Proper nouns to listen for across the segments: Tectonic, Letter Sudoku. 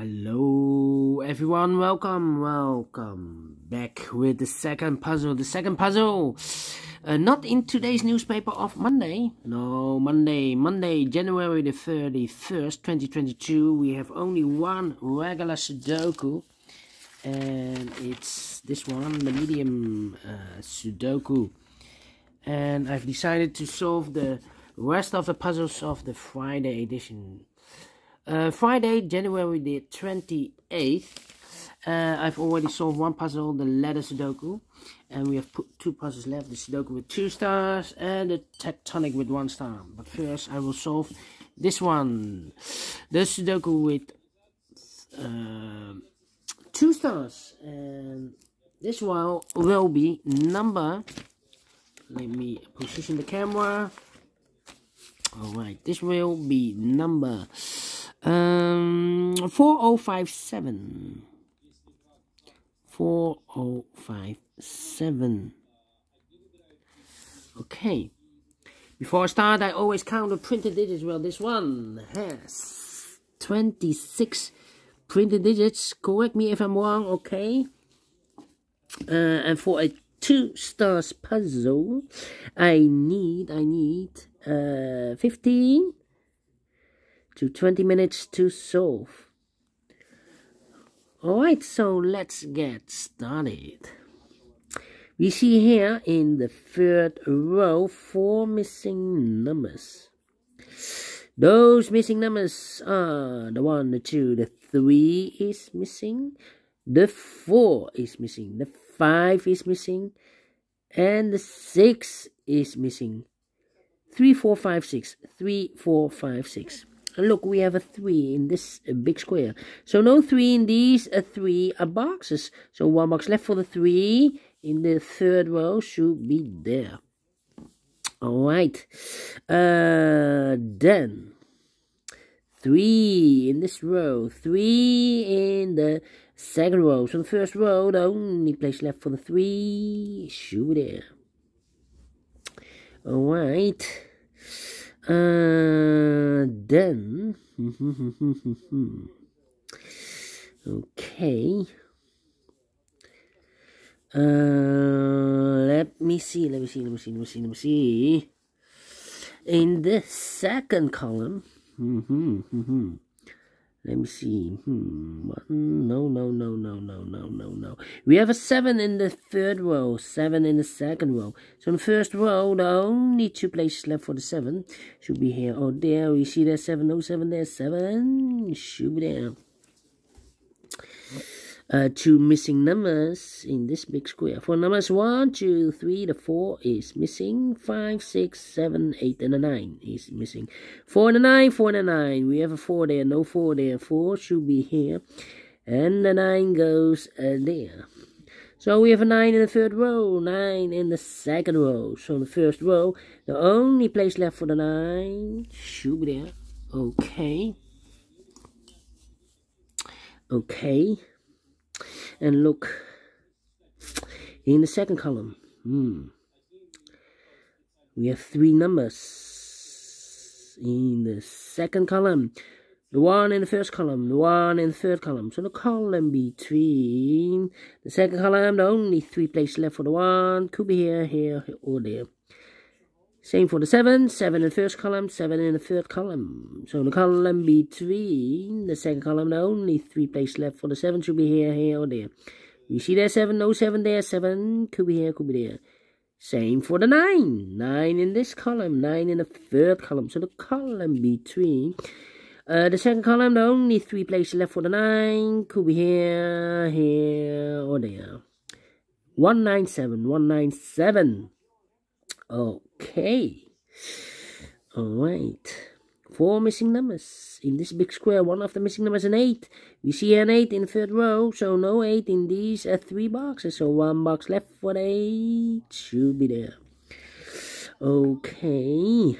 Hello everyone, welcome back with the second puzzle, not in today's newspaper of Monday. No, Monday, January the 31st, 2022. We have only one regular Sudoku, and it's this one, the medium Sudoku. And I've decided to solve the rest of the puzzles of the Friday edition. Friday, January the 28th, I've already solved one puzzle, the Letter Sudoku, and we have put two puzzles left, the Sudoku with 2 stars and the Tectonic with 1 star. But first I will solve this one, the Sudoku with 2 stars, and this one will be number, let me position the camera, alright, this will be number 4057. 4057. Okay. Before I start, I always count the printed digits. Well, this one has 26 printed digits. Correct me if I'm wrong, okay? And for a 2 stars puzzle, I need 15 to 20 minutes to solve. Alright, so let's get started. We see here in the 3rd row 4 missing numbers. Those missing numbers are the 1, the 2, the 3 is missing, the 4 is missing, the 5 is missing, and the 6 is missing. 3, 4, 5, 6. 3, 4, 5, 6. Look, we have a 3 in this big square. So no 3 in these 3 are boxes. So 1 box left for the 3 in the 3rd row should be there. Alright. Then 3 in this row. 3 in the 2nd row. So the 1st row, the only place left for the 3 should be there. Alright. Then okay, let me see, in the 2nd column, let me see, no, we have a 7 in the 3rd row, 7 in the 2nd row, so in the 1st row, the only 2 places left for the 7, should be here or there. You see there's 7, no 7 there, 7, should be there. 2 missing numbers in this big square, for numbers 1, 2, 3, the 4 is missing, 5, 6, 7, 8 and a 9 is missing, 4 and a 9, 4 and a 9, we have a 4 there, no 4 there, 4 should be here, and the 9 goes there. So we have a 9 in the 3rd row, 9 in the 2nd row, so in the 1st row, the only place left for the 9 should be there. Okay, and look in the 2nd column, we have 3 numbers in the 2nd column, the 1 in the 1st column, the 1 in the 3rd column, so the column between the 2nd column, the only 3 places left for the 1 could be here, here or there. Same for the 7, 7 in the 1st column, 7 in the 3rd column. So the column between the 2nd column, the only 3 places left for the 7 should be here, here or there. You see there's 7, no 7 there, 7 could be here, could be there. Same for the 9, 9 in this column, 9 in the 3rd column. So the column between the 2nd column, the only 3 places left for the 9 could be here, here or there. 197, 197. Okay, alright, 4 missing numbers in this big square, one of the missing numbers is an 8, we see an 8 in the 3rd row, so no 8 in these 3 boxes, so 1 box left for the 8 should be there. Okay,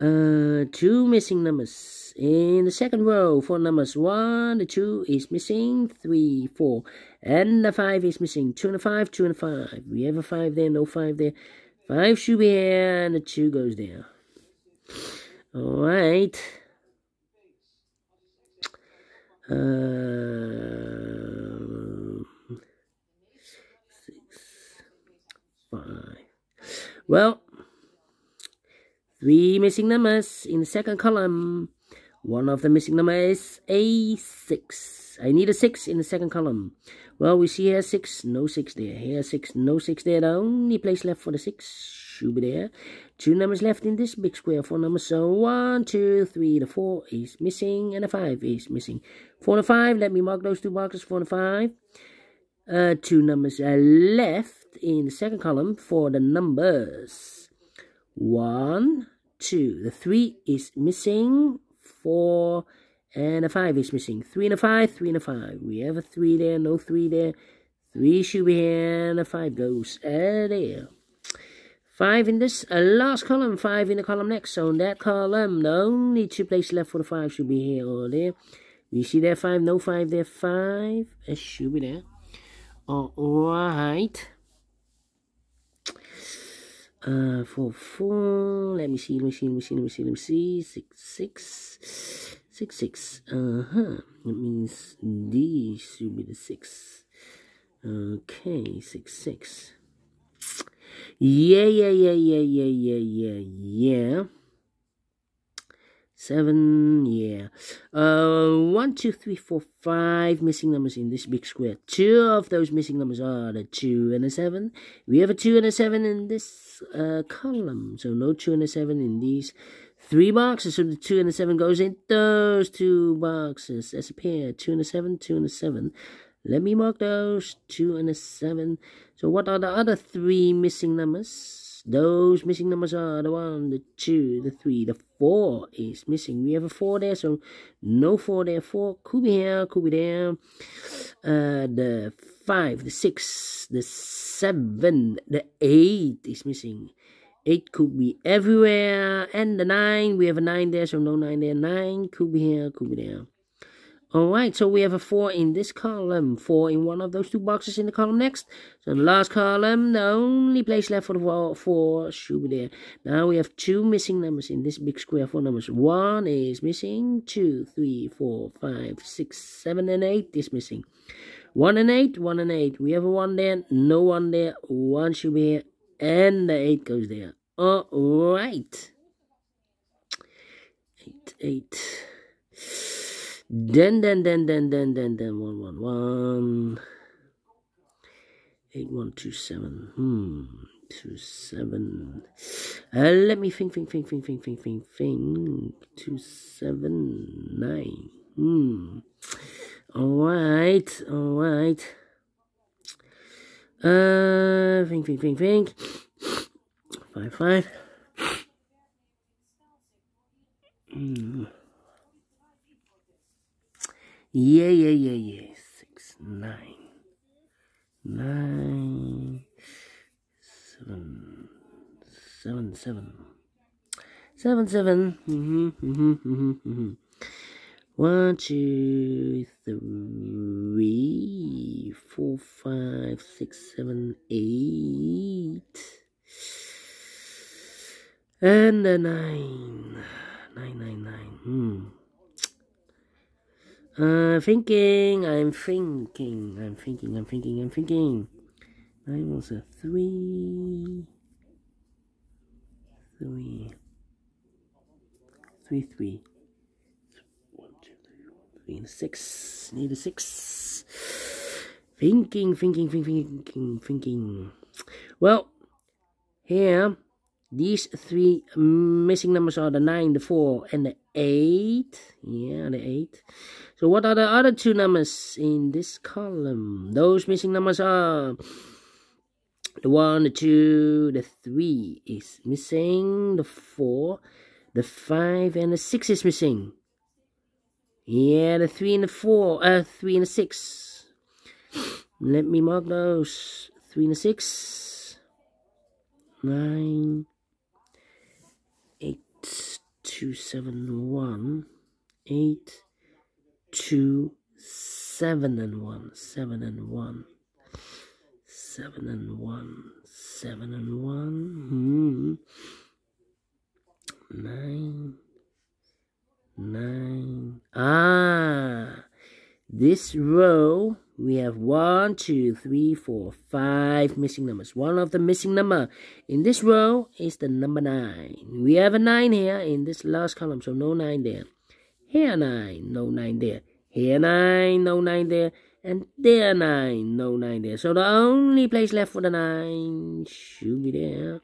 2 missing numbers in the 2nd row, 4 numbers, 1, the 2 is missing, 3, 4. And the 5 is missing. 2 and a 5, 2 and a 5. We have a 5 there, no 5 there. 5 should be here, and the 2 goes there. Alright. 6, 5. Well, 3 missing numbers in the second column. One of the missing numbers is a 6. I need a 6 in the second column. Well, we see here 6, no 6 there. Here 6, no 6 there. The only place left for the 6 should be there. 2 numbers left in this big square. 4 numbers. So 1, 2, 3. The 4 is missing and the 5 is missing. 4 and 5. Let me mark those two boxes. 4 and 5. 2 numbers are left in the second column for the numbers. 1, 2. The 3 is missing. 4 and a 5 is missing. 3 and a 5, 3 and a 5. We have a 3 there, no 3 there. 3 should be here, and a 5 goes there. 5 in this last column, 5 in the column next. So in that column, the only two places left for the 5 should be here or there. We see there 5, no 5 there, 5. It should be there. Alright. 4, 4. Let me see. 6, 6. That means D should be the 6. Okay, 6, 6. Yeah. 7, yeah. 1, 2, 3, 4, 5 missing numbers in this big square. 2 of those missing numbers are the 2 and a 7. We have a 2 and a 7 in this column. So no 2 and a 7 in these 3 boxes. So the 2 and a 7 goes in those 2 boxes. That's a pair. 2 and a 7, 2 and a 7. Let me mark those 2 and a 7. So what are the other 3 missing numbers? Those missing numbers are the 1, the 2, the 3, the 4 is missing. We have a 4 there, so no 4 there. 4 could be here, could be there. The 5, the 6, the 7, the 8 is missing. 8 could be everywhere. And the 9, we have a 9 there, so no 9 there. 9 could be here, could be there. Alright, so we have a 4 in this column, 4 in one of those 2 boxes in the column next. So in the last column, the only place left for the 4 should be there. Now we have 2 missing numbers in this big square, 4 numbers. 1 is missing, 2, 3, 4, 5, 6, 7 and 8 is missing. 1 and 8, 1 and 8. We have a 1 there, no 1 there, 1 should be here, and the 8 goes there. Alright. 8, 8. Then 1, 1, 1. 8, 1, 2, 7. 2, 7. Let me think. 2, 7, 9. All right. Think. 5, 5. Yeah. 6, 9, 9, 7, 7, 7, 7. 1, 2, 3, 4, 5, 6, 7, 8, and a 9, 9, 9, 9. I'm thinking. 9 was a 3, 3, 3, 3. 1, 2, 3, 1, 3, and 6. Need a 6. Thinking. Well, here, these 3 missing numbers are the 9, the 4, and the 8. Yeah, the 8. So what are the other 2 numbers in this column? Those missing numbers are the 1, the 2, the 3 is missing, the 4, the 5, and the 6 is missing. Yeah, the 3 and the 4, 3 and the 6. Let me mark those. 3 and the 6. 9. 8, 2, 7, 1, 8, 2, 7, and 1, 7, and 1, 7, and 1, 7, and 1, 7, and 1. 9, 9. This row, we have 1, 2, 3, 4, 5 missing numbers. One of the missing number in this row is the number 9. We have a 9 here in this last column, so no 9 there. Here 9, no 9 there. Here 9, no 9 there. And there 9, no 9 there. So the only place left for the 9 should be there.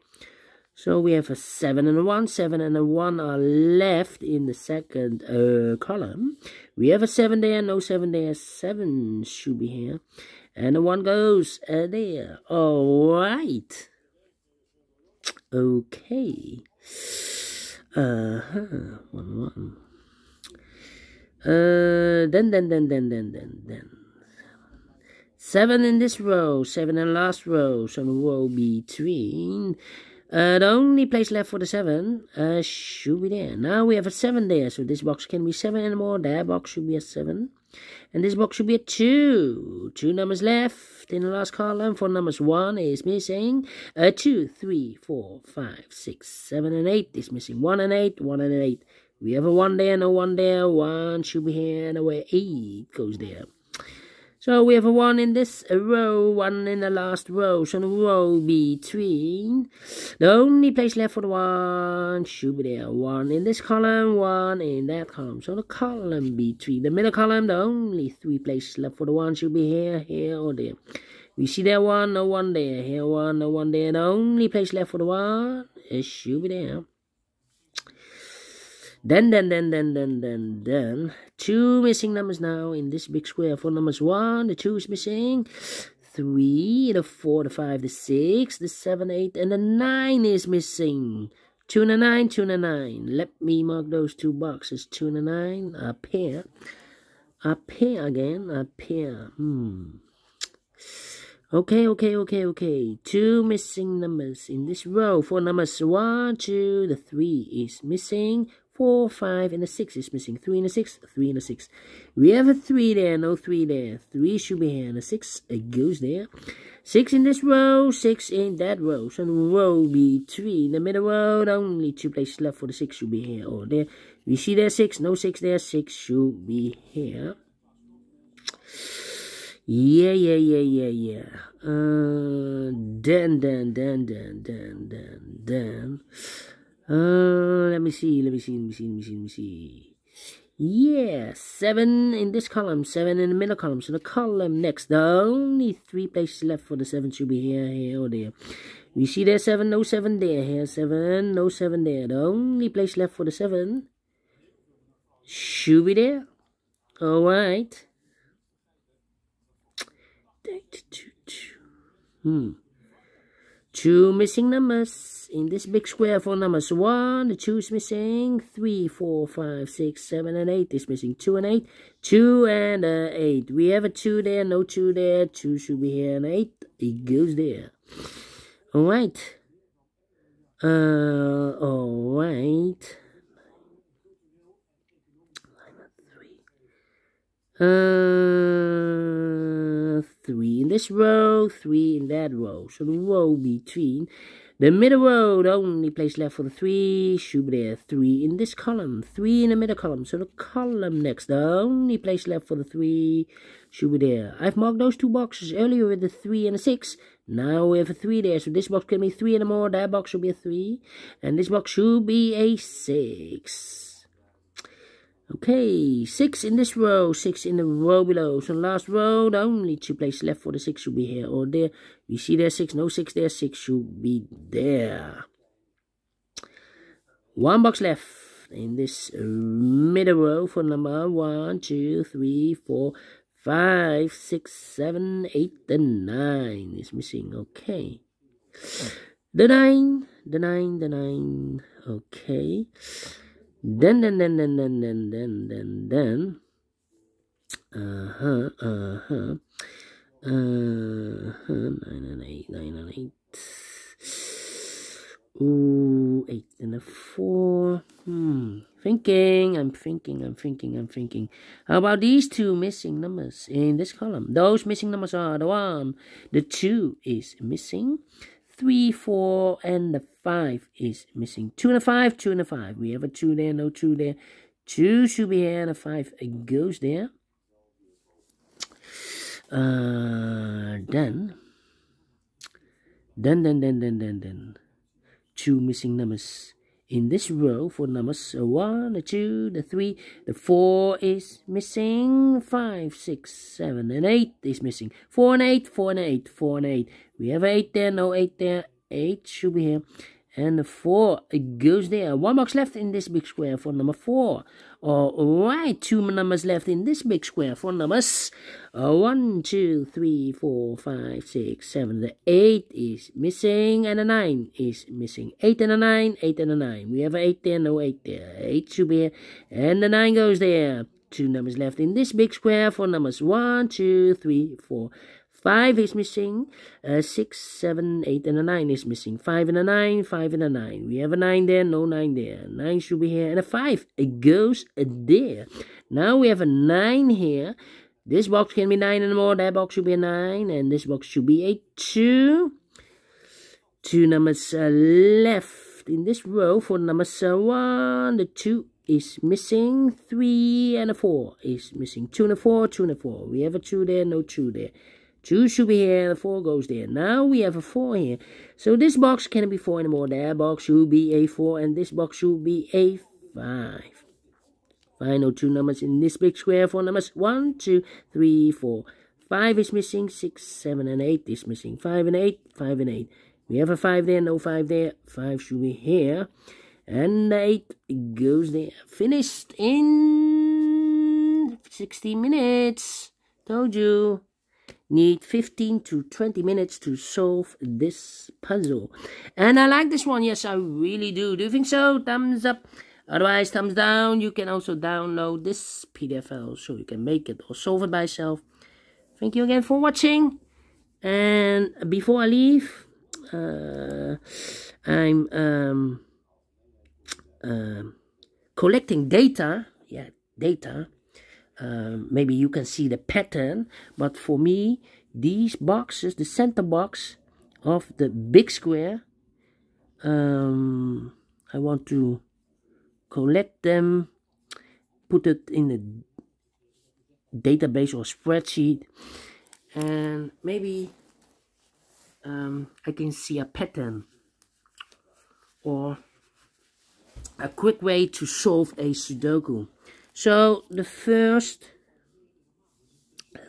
So we have a 7 and a 1. 7 and a 1 are left in the second column. We have a 7 there, no 7 there. 7 should be here. And a 1 goes there. Alright. Okay. Uh-huh. 1, 1. Then. 7 in this row. 7 in the last row. So the row between... the only place left for the 7 should be there. Now we have a 7 there, so this box can be 7 anymore. That box should be a 7. And this box should be a 2. 2 numbers left in the last column. 4 numbers. 1 is missing. 2, 3, 4, 5, 6, 7, and 8 is missing. 1 and 8, 1 and 8. We have a 1 there, no 1 there. 1 should be here, and away 8 goes there. So we have a 1 in this row, 1 in the last row, so the row between. The only place left for the 1 should be there. 1 in this column, 1 in that column. So the column between. The middle column, the only 3 places left for the 1 should be here, here, or there. We see there 1, no 1 there. Here 1, no 1 there. The only place left for the 1 should be there. Then. 2 missing numbers now in this big square. 4 numbers. 1, the 2 is missing. 3, the 4, the 5, the 6, the 7, 8, and the 9 is missing. 2 and a 9, 2 and a 9. Let me mark those 2 boxes. 2 and a 9 up here. Up here again. Up here. Okay. 2 missing numbers in this row. 4 numbers. 1, 2, the 3 is missing. 4, 5, and a 6 is missing. 3 and a 6, 3 and a 6. We have a 3 there, no 3 there. 3 should be here, and a 6 goes there. 6 in this row, 6 in that row. So the row between. The middle row, the only 2 places left for the 6 should be here or there. We see there 6, no 6 there. 6 should be here. Yeah. Then. Let me see. Yeah, 7 in this column, 7 in the middle column. So the column next, the only 3 places left for the 7 should be here, here, or there. We see there 7, no 7 there. Here 7, no 7 there. The only place left for the 7 should be there. Alright. Two missing numbers in this big square. 4 numbers. 1, the 2 is missing. 3, 4, 5, 6, 7, and 8 is missing. 2 and 8. 2 and 8. We have a 2 there, no 2 there. 2 should be here, and 8. It goes there. Alright. Alright. Three in this row, 3 in that row. So the row between. The middle row, the only place left for the 3 should be there. 3 in this column, 3 in the middle column. So the column next, the only place left for the 3 should be there. I've marked those 2 boxes earlier with the 3 and a 6. Now we have a 3 there, so this box can be 3 anymore. That box should be a 3. And this box should be a 6. Okay, 6 in this row, 6 in the row below. So the last row, the only 2 places left for the 6 should be here or there. We see there 6, no 6 there, 6 should be there. 1 box left in this middle row for number 1, 2, 3, 4, 5, 6, 7, 8, and 9 is missing. Okay. The 9. Okay. Then. Nine and eight. Ooh, 8 and a 4. I'm thinking. How about these 2 missing numbers in this column? Those missing numbers are the 1. The 2 is missing. 3, 4, and the 5 is missing. 2 and a 5. We have a 2 there, no 2 there. 2 should be here, and a 5 goes there. Then two missing numbers in this row. Four numbers, a 1, a 2, the 3, the 4 is missing, 5, 6, 7, and 8 is missing, 4 and 8, 4 and 8, 4 and 8, we have 8 there, no 8 there, 8 should be here, and the 4, it goes there. One box left in this big square for number 4, alright, two numbers left in this big square for numbers, 1, 2, 3, 4, 5, 6, 7, the 8 is missing, and the 9 is missing, 8 and a 9, 8 and a 9, we have an 8 there, no 8 there, 8 should be here, and the 9 goes there. Two numbers left in this big square for numbers, 1, 2, 3, 4, 5 is missing, 6, 7, 8, and a 9 is missing, 5 and a 9, 5 and a 9, we have a 9 there, no 9 there, 9 should be here, and a 5, it goes there. Now we have a 9 here, this box can be 9 and more, that box should be a 9, and this box should be a 2, two numbers left in this row for numbers 1, the 2 is missing, 3 and a 4 is missing, 2 and a 4, 2 and a 4, we have a 2 there, no 2 there. 2 should be here, and 4 goes there. Now we have a 4 here. So this box can be 4 anymore. That box should be a 4, and this box should be a 5. Final two numbers in this big square for numbers 1, 2, 3, 4. 5 is missing, 6, 7, and 8 is missing. 5 and 8, 5 and 8. We have a 5 there, no 5 there. 5 should be here. And 8 goes there. Finished in 60 minutes. Told you. Need 15 to 20 minutes to solve this puzzle. And I like this one. Yes, I really do. Do you think so? Thumbs up. Otherwise, thumbs down. You can also download this PDF file so you can make it or solve it by yourself. Thank you again for watching. And before I leave, I'm collecting data. Yeah, data. Maybe you can see the pattern, but for me, these boxes, the center box of the big square, I want to collect them, put it in the database or spreadsheet, and maybe I can see a pattern or a quick way to solve a Sudoku. So the first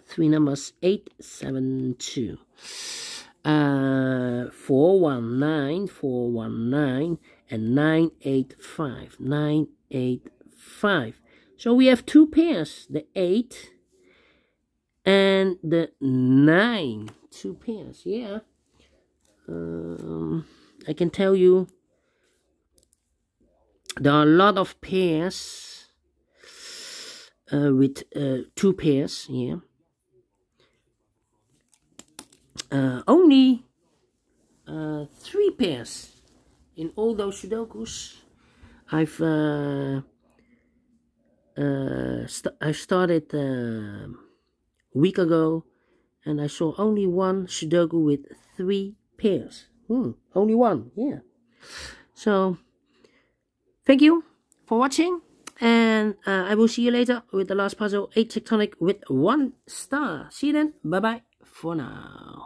three numbers, 8, 7, 2, 4, 1, 9, 4, 1, 9, and 9, 8, 5, 9, 8, 5. So we have two pairs, the 8 and the 9. Two pairs, yeah. I can tell you there are a lot of pairs. With two pairs here. Only three pairs in all those Sudokus. I started a week ago, and I saw only one Sudoku with three pairs. Only one, yeah. So, thank you for watching. And I will see you later with the last puzzle, 8 Tectonic with 1 star. See you then. Bye-bye for now.